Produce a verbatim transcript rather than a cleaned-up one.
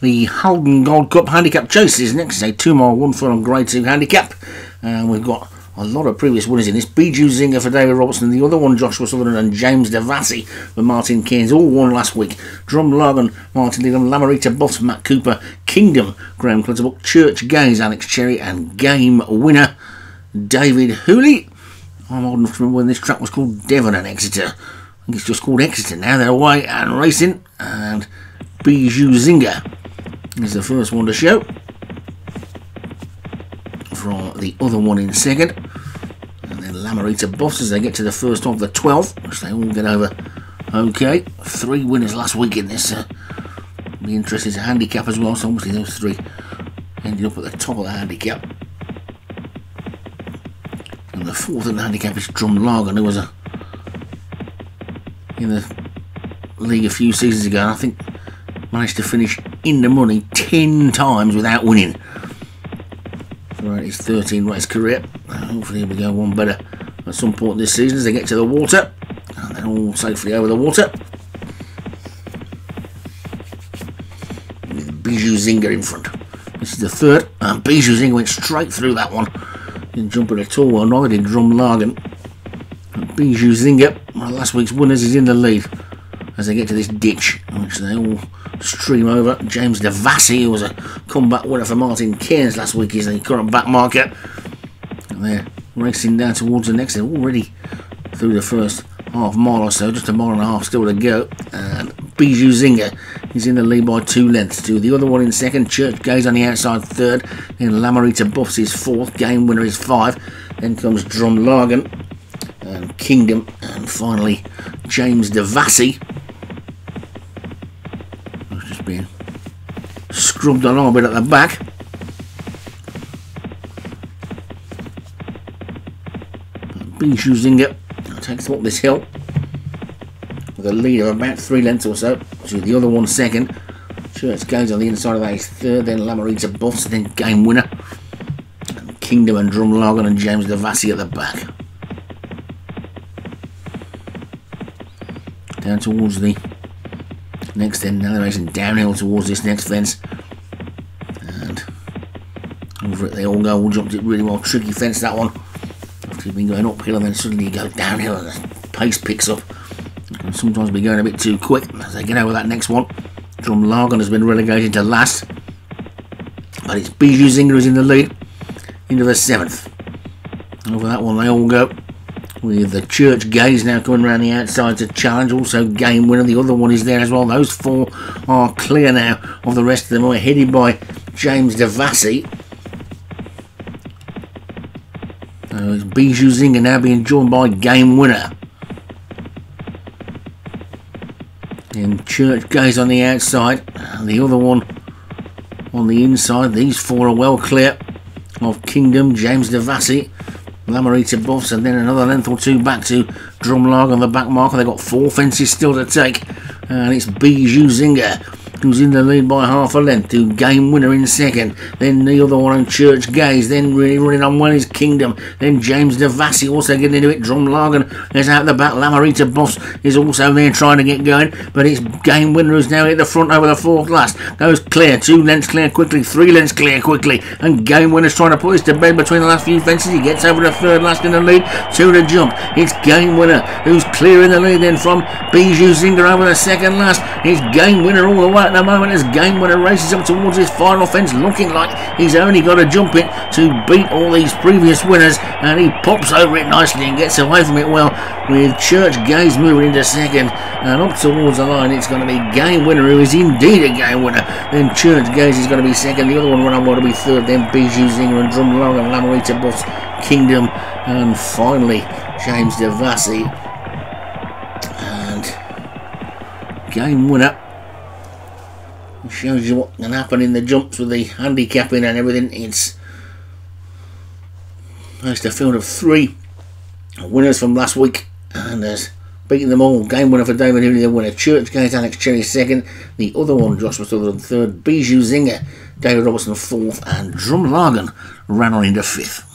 the Haldon Gold Cup Handicap Chases next day, two mile one furlong grade two handicap, and we've got a lot of previous winners in this. Bijou Zinger for David Robertson, the other one Joshua Sutherland and James Devassi for Martin Cairns, all won last week. Drum Lagan, Martin Lidham, Lamarita Boss, Matt Cooper, Kingdom, Graham Clutterbuck, Church Gaze, Alex Cherry, and Game Winner, David Hooley. I'm old enough to remember when this track was called Devon and Exeter. I think it's just called Exeter now. They're away and racing, and Bijou Zinger is the first one to show, from the other one in second, and then Lamarita Boss as they get to the first of the twelve, which they all get over okay. Three winners last week in this. Uh, the interest is a handicap as well, so obviously those three ended up at the top of the handicap. And the fourth in the handicap is Drum Lagan, who was a, in the league a few seasons ago, and I think managed to finish in the money ten times without winning throughout his thirteen race career. Hopefully we go one better at some point this season as they get to the water, and they're all safely over the water with Bijou Zinger in front. This is the third, and Bijou Zinger went straight through that one. Didn't jump at a tall one, neither did Drum Lagan. Bijou Zinger, one of last week's winners, is in the lead as they get to this ditch, which they all stream over. James Devassi, who was a comeback winner for Martin Cairns last week, is the current back marker. And they're racing down towards the next. They're already through the first half mile or so, just a mile and a half still to go. And Bijou Zinger is in the lead by two lengths to the other one in second. Church Gaze on the outside third. Then Lamarita Buffs is fourth. Game Winner is five. Then comes Drum Lagan and Kingdom, and finally James Devassi. Scrubbed a little bit at the back. Bijou Zinger takes up this hill with a lead of about three lengths or so to the other one second. Church Gaze on the inside of that is third, then Lamarita Boss, then Game Winner, and Kingdom and Drum Lagan and James Devassi at the back. Down towards the next then, now they're racing downhill towards this next fence, and over it they all go. All jumped it really well. Tricky fence, that one. After you've been going uphill and then suddenly you go downhill and the pace picks up. You can sometimes be going a bit too quick as they get over that next one. Drum Lagan has been relegated to last, but it's Bijou Zinger who's in the lead into the seventh. Over that one they all go, with the Church Gaze now coming around the outside to challenge. Also Game Winner, the other one, is there as well. Those four are clear now of the rest of them. We're headed by James Devassi. So it's Bijou Zinger now being joined by Game Winner. And Church Gaze on the outside, and the other one on the inside. These four are well clear of Kingdom, James Devassi, Lamarita Buffs, and then another length or two back to Drum Lagan on the back marker. They've got four fences still to take, and it's Bijou Zinger who's in the lead by half a length to Game Winner in second, then the other one on Church Gaze. Then really running on well is Kingdom, then James Devassi also getting into it. Drum Lagan is out the back. Lamarita Buffs is also there trying to get going, but it's Game Winner who's now at the front over the fourth last. Goes clear, two lengths clear quickly, three lengths clear quickly, and Game Winner's trying to put this to bed between the last few fences. He gets over the third last in the lead, two to jump. It's Game Winner who's clear in the lead then from Bijou Zinger over the second last. It's Game Winner all the way at the moment as Game Winner races up towards his final fence, looking like he's only got to jump it to beat all these previous winners, and he pops over it nicely and gets away from it well, with Church Gaze moving into second, and up towards the line it's going to be Game Winner, who is indeed a Game Winner. Then Church Gaze is going to be second, the other one run on well to be third, then Bijou Zinger and Drum Lagan and Lamarita Boss, Kingdom, and finally James Devassi. And Game Winner shows you what can happen in the jumps with the handicapping and everything. It's that's a field of three winners from last week, and has beaten them all. Game Winner for David Hilly, the winner. Church Gaze, Alex Cherry second, the other one Joshua Sutherland third, Bijou Zinger, David Robertson fourth, and Drum Lagan ran on into fifth.